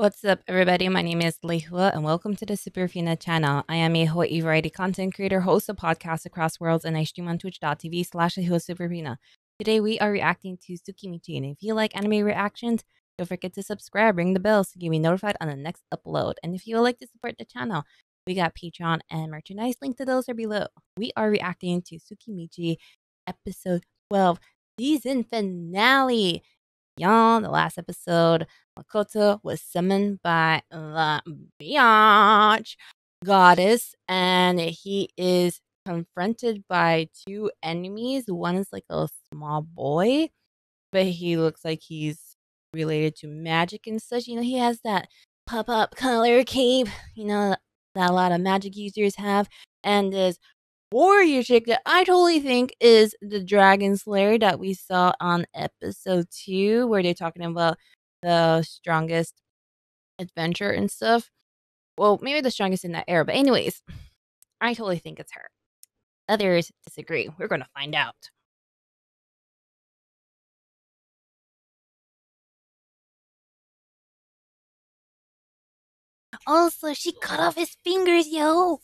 What's up, everybody? My name is Lehua, and welcome to the Superfina channel. I am a Hawaii variety content creator, host of podcasts across worlds, and I stream on twitch.tv/LehuaSuperfina. Today, we are reacting to Tsukimichi, and if you like anime reactions, don't forget to subscribe, ring the bell so you can be notified on the next upload. And if you would like to support the channel, we got Patreon and merchandise. Link to those are below. We are reacting to Tsukimichi episode 12, season finale. Y'all, the last episode, Makoto was summoned by the biatch goddess, and he is confronted by two enemies. One is like a small boy, but he looks like he's related to magic and such. You know, he has that pop-up color cape, you know, that a lot of magic users have. And this warrior chick that I totally think is the dragon slayer that we saw on episode 2, where they're talking about the strongest adventure and stuff. Well, maybe the strongest in that era, but anyways, I totally think it's her. Others disagree. We're going to find out. Also, she cut off his fingers, yo!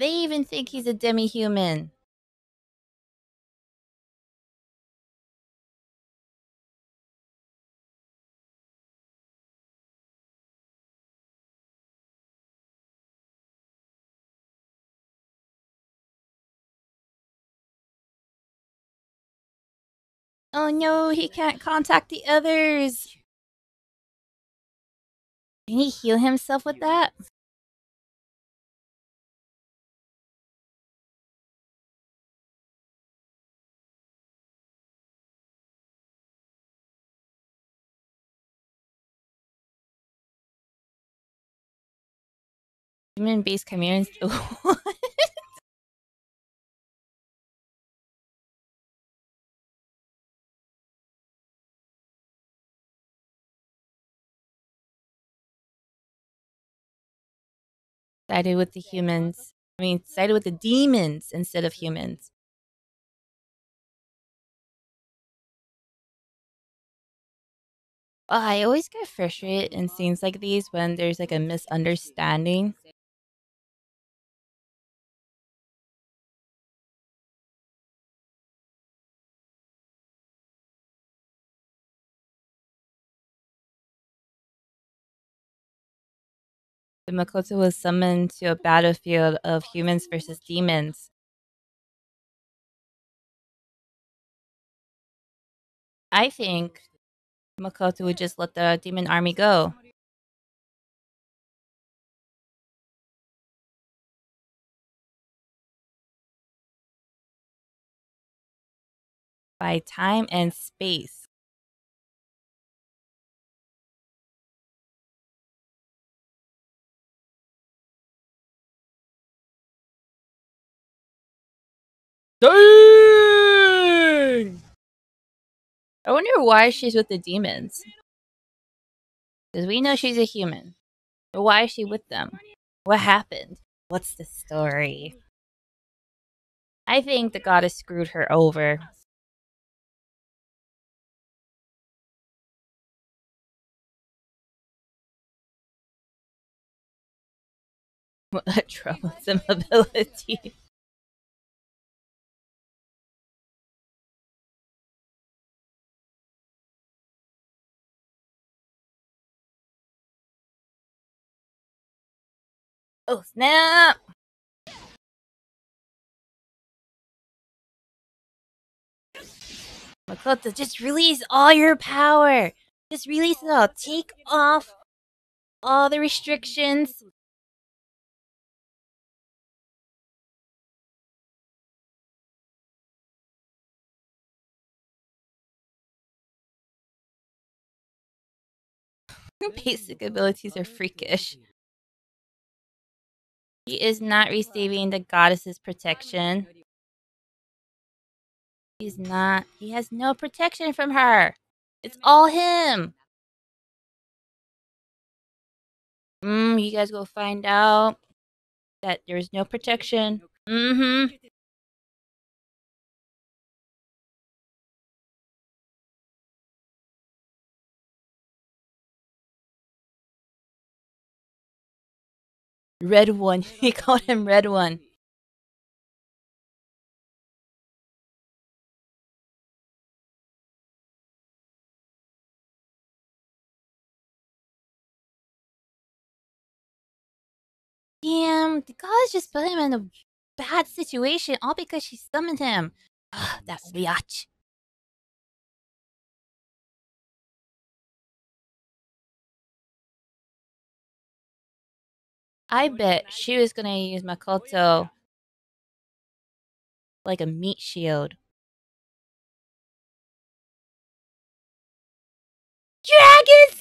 They even think he's a demi-human. Oh no, he can't contact the others. Can he heal himself with that? Human-based commands. What? Sided with the humans. I mean, sided with the demons instead of humans. Oh, I always get frustrated in scenes like these when there's like a misunderstanding. The Makoto was summoned to a battlefield of humans versus demons. I think Makoto would just let the demon army go. By time and space. Dang! I wonder why she's with the demons. Because we know she's a human. But why is she with them? What happened? What's the story? I think the goddess screwed her over. What a troublesome ability. Oh, snap! Makoto, just release all your power! Just release it all! Take off all the restrictions! Basic abilities are freakish. He is not receiving the goddess's protection. He's not. He has no protection from her. It's all him. You guys will find out that there's no protection. Red One. He called him Red One. Damn, the gods just put him in a bad situation, all because she summoned him. Ugh, that biatch. I bet she was gonna use Makoto like a meat shield. Dragon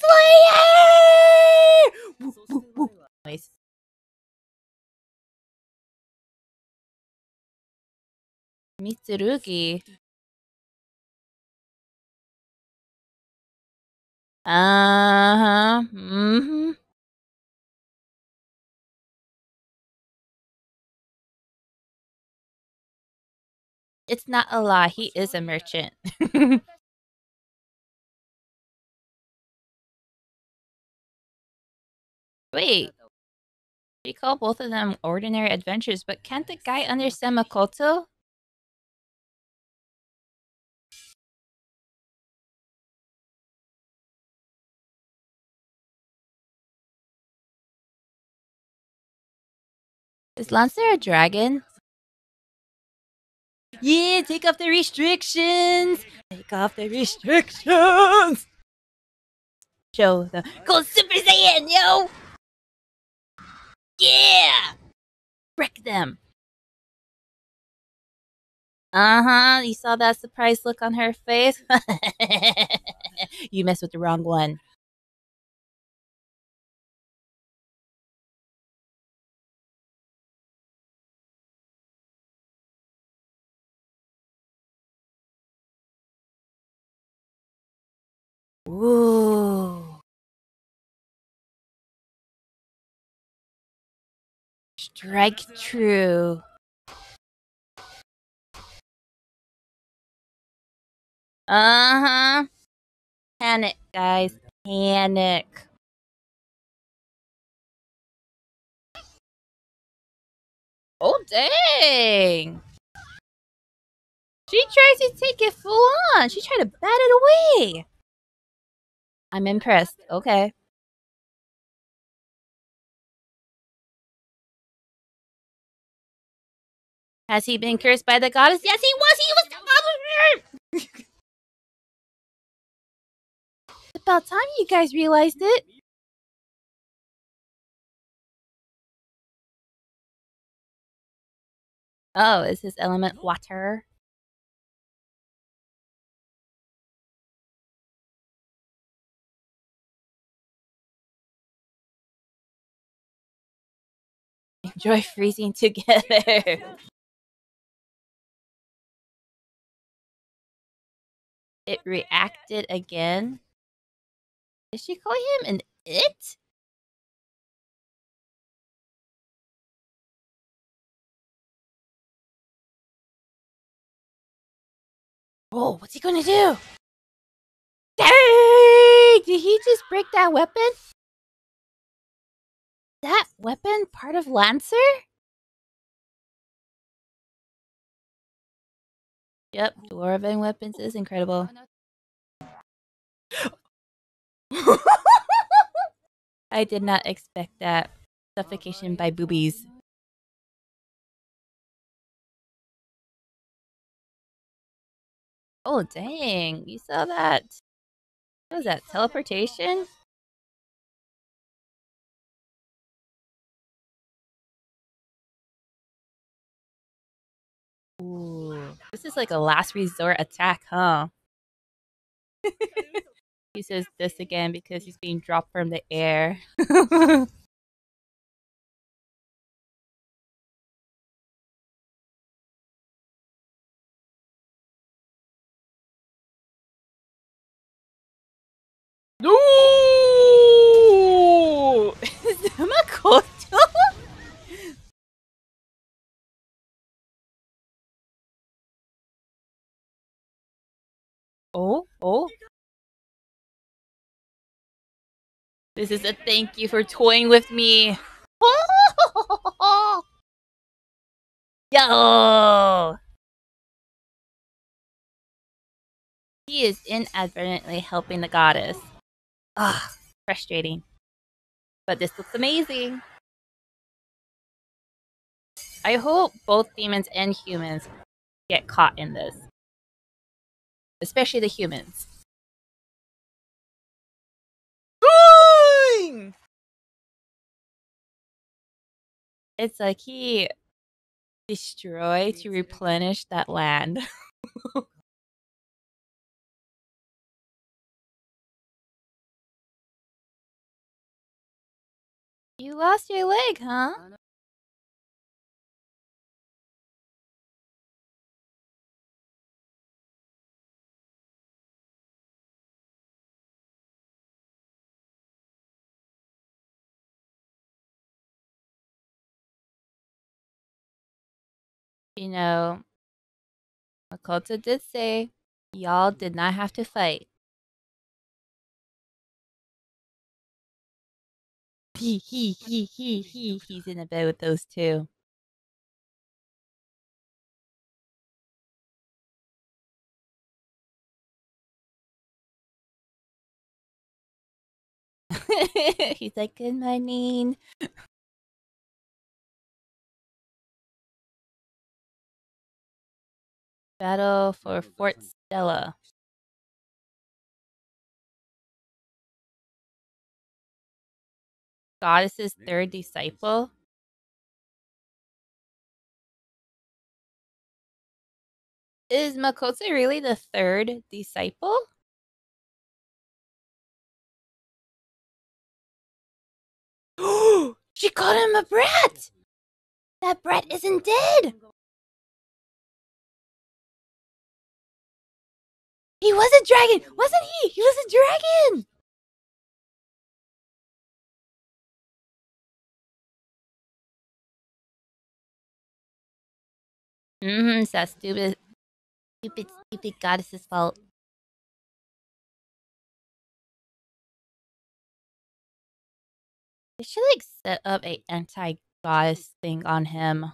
Slayer! Woo, woo, woo. Anyways. Mitsurugi. It's not a lie, he is a merchant. Wait. She called both of them ordinary adventures, but can't the guy understand Makoto? Is Lancer a dragon? Yeah, take off the restrictions! Take off the restrictions! Show the go Super Saiyan, yo! Yeah! Wreck them! You saw that surprised look on her face? You messed with the wrong one. Ooh. Strike true. Panic, guys. Panic. Oh, dang. She tries to take it full on. She tried to bat it away. I'm impressed. Okay. Has he been cursed by the goddess? Yes, he was! He was! It's about time you guys realized it. Oh, is his element water? Enjoy freezing together. It reacted again. Did she call him an it? Oh, what's he gonna do? Dang! Did he just break that weapon? That weapon part of Lancer? Yep, dwarven weapons is incredible. I did not expect that. Suffocation by boobies. Oh dang, you saw that? What was that, teleportation? Ooh. This is like a last resort attack, huh? He says this again because he's being dropped from the air. No! Is that Makoto? Oh. This is a thank you for toying with me. Yo! He is inadvertently helping the goddess. Ugh, frustrating. But this looks amazing. I hope both demons and humans get caught in this. Especially the humans. It's like he destroyed to replenish that land. You lost your leg, huh? You know, Makoto did say y'all did not have to fight. He's in a bed with those two. He's like, good morning. Battle for Fort Stella. Goddess's third disciple. Is Makoto really the third disciple? She called him a brat! That brat isn't dead! He was a dragon, wasn't he? He was a dragon! It's that stupid goddess's fault. They should, like, set up an anti-goddess thing on him.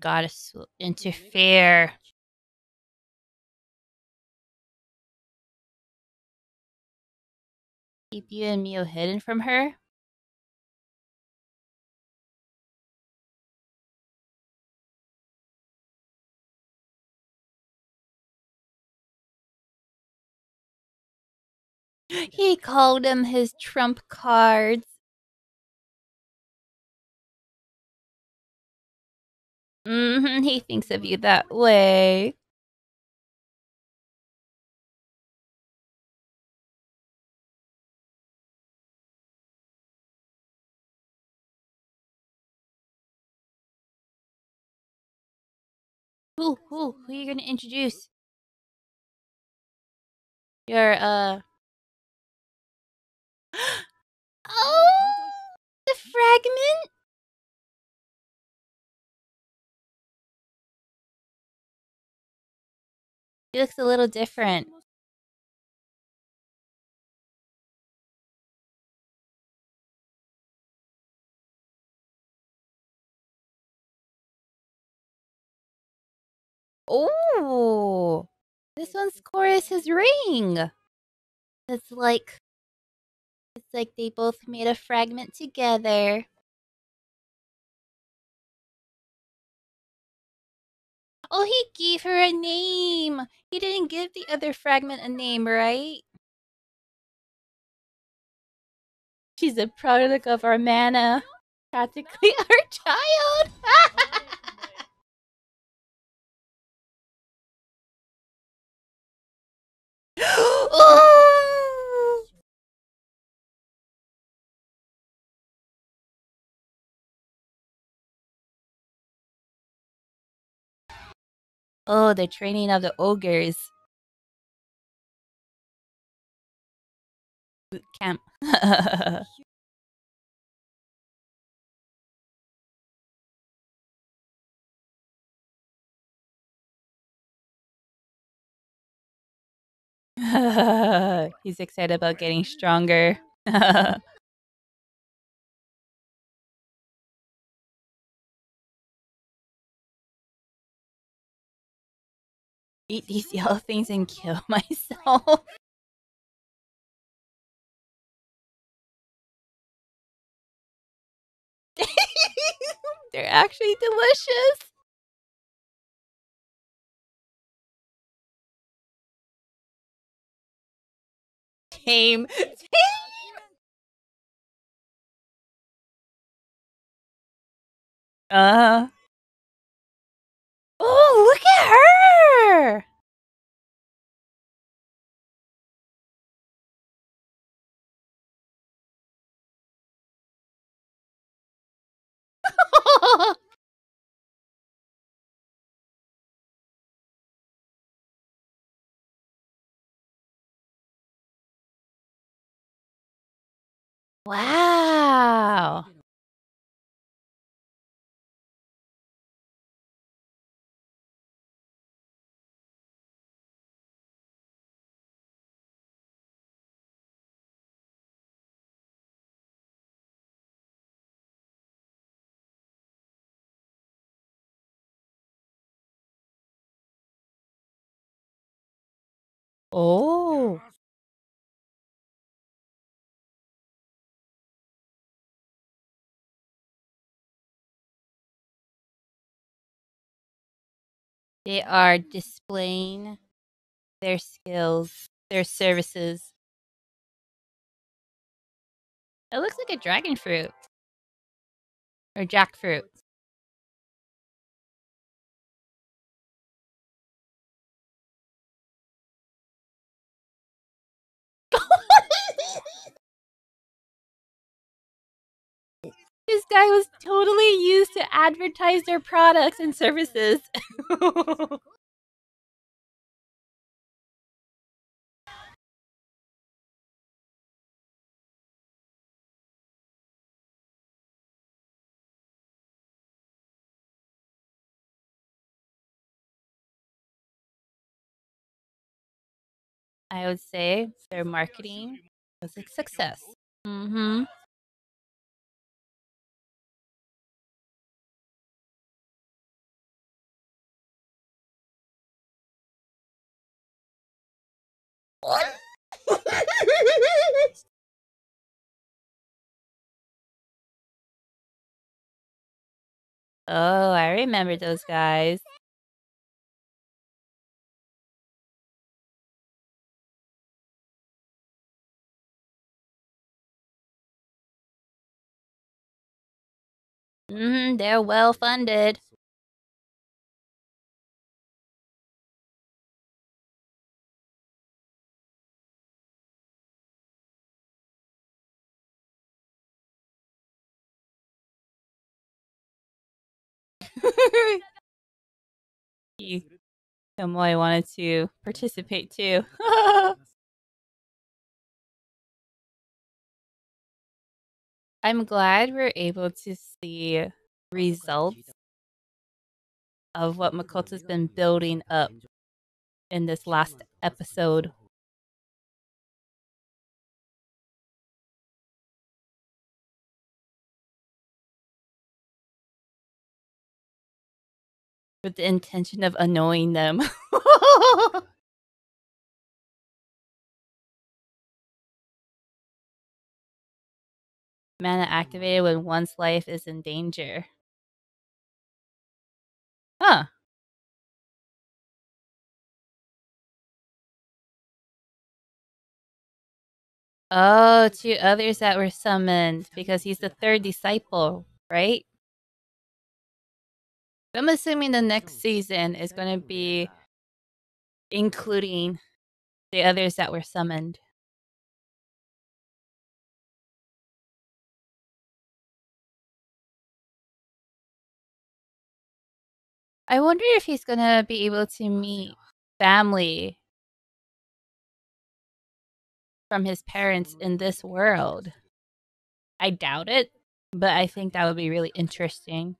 Goddess will interfere. Keep you and Mio hidden from her? He called them his trump cards. He thinks of you that way. Who are you gonna introduce? Your, oh! The fragment? He looks a little different. Oh, this one's Chorus's ring. It's like they both made a fragment together. Oh, he gave her a name! He didn't give the other fragment a name, right? She's a product of our mana. Practically our child! Oh! Oh, the training of the ogres. boot camp. He's excited about getting stronger. Eat these yellow things and kill myself. They're actually delicious. Tame. Oh, look at her! Wow. Oh. They are displaying their skills, their services. It looks like a dragon fruit. Or jackfruit. This guy was totally used to advertise their products and services. I would say their marketing was a success. Mm-hmm. What? Oh, I remember those guys. They're well funded. Tomoe wanted to participate too. I'm glad we're able to see results of what Makoto's been building up in this last episode. With the intention of annoying them. Mana activated when one's life is in danger. Huh. Oh, two others that were summoned because he's the third disciple, right? I'm assuming the next season is going to be including the others that were summoned. I wonder if he's going to be able to meet family from his parents in this world. I doubt it, but I think that would be really interesting.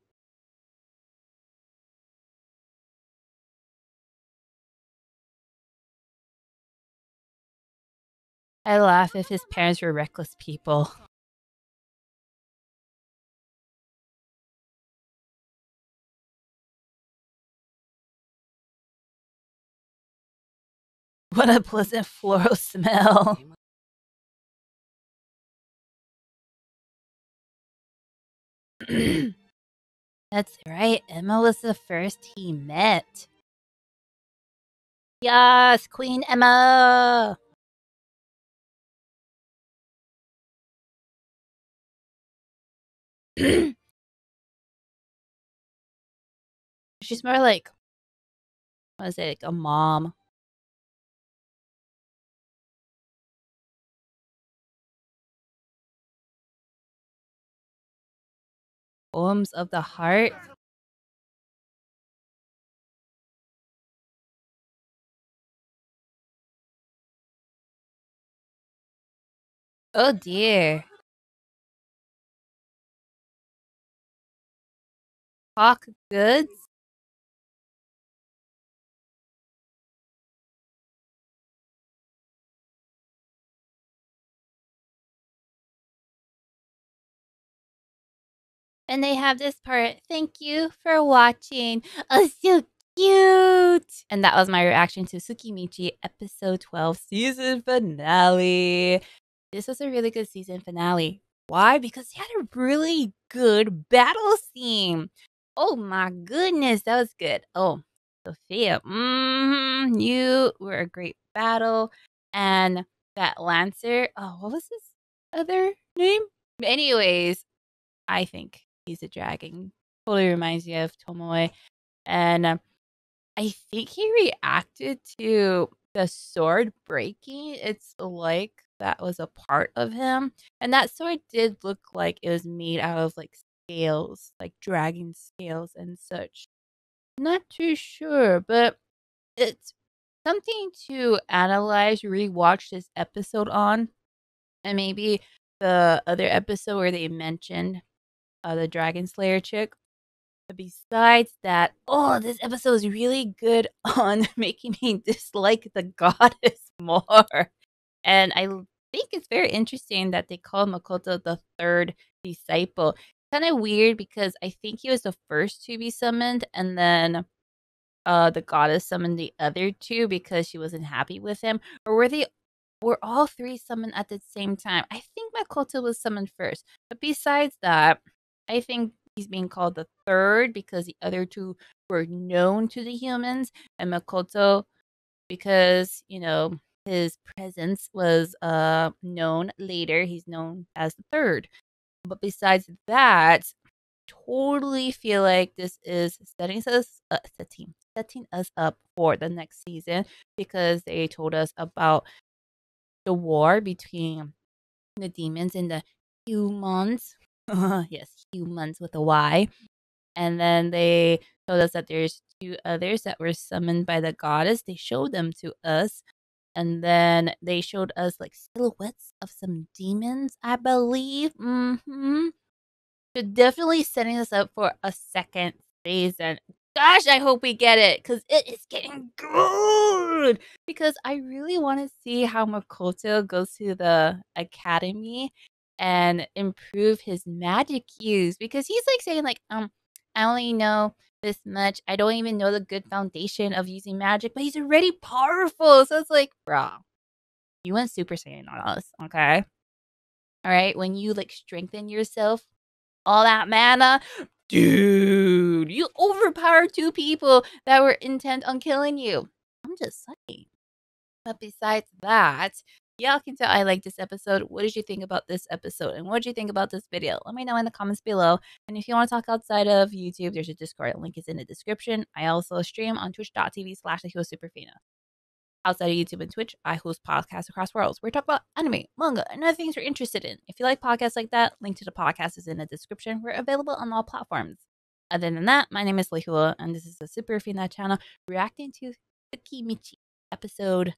I laugh if his parents were reckless people. What a pleasant floral smell. That's right, Emma was the first he met. Yes, Queen Emma! She's more like, what is it, like a mom. Poems of the heart. Oh dear. Hawk goods? And they have this part, thank you for watching. Oh, so cute! And that was my reaction to Tsukimichi episode 12 season finale. This was a really good season finale. Why? Because he had a really good battle scene. Oh my goodness, that was good. Oh, Sofia, you were a great battle. And that Lancer, oh, what was his other name? Anyways, I think he's a dragon. Totally reminds me of Tomoe. And I think he reacted to the sword breaking. It's like that was a part of him. And that sword did look like it was made out of like scales, like dragon scales and such. Not too sure, but it's something to analyze, rewatch this episode on. And maybe the other episode where they mentioned the Dragon Slayer chick. But besides that, oh, this episode is really good on making me dislike the goddess more. And I think it's very interesting that they call Makoto the third disciple. Kind of weird because I think he was the first to be summoned, and then the goddess summoned the other two because she wasn't happy with him. Or were all three summoned at the same time? I think Makoto was summoned first. But besides that, I think he's being called the third because the other two were known to the humans, and Makoto, because, you know, his presence was known later, he's known as the third. But besides that, totally feel like this is setting us up for the next season, because they told us about the war between the demons and the humans. Yes, humans with a Y. And then they told us that there's two others that were summoned by the goddess. They showed them to us. And then they showed us like silhouettes of some demons, I believe. So definitely setting us up for a second season. Gosh, I hope we get it, because it is getting good. Because I really want to see how Makoto goes to the academy and improve his magic use. Because he's like saying like, I only know this much. I don't even know the good foundation of using magic, but he's already powerful. So it's like, bro, you went Super Saiyan on us, okay? All right, when you like strengthen yourself, all that mana, dude, you overpower two people that were intent on killing you. I'm just saying. But besides that, y'all can tell I like this episode. What did you think about this episode? And what did you think about this video? Let me know in the comments below. And if you want to talk outside of YouTube, there's a Discord. Link is in the description. I also stream on twitch.tv/Lehua Superfina. Outside of YouTube and Twitch, I host podcasts across worlds where we talk about anime, manga, and other things we're interested in. If you like podcasts like that, link to the podcast is in the description. We're available on all platforms. Other than that, my name is Lehua, and this is the Superfina channel reacting to Tsukimichi episode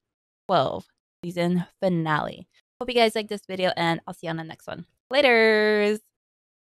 12. season finale. Hope you guys like this video, and I'll see you on the next one. Laters!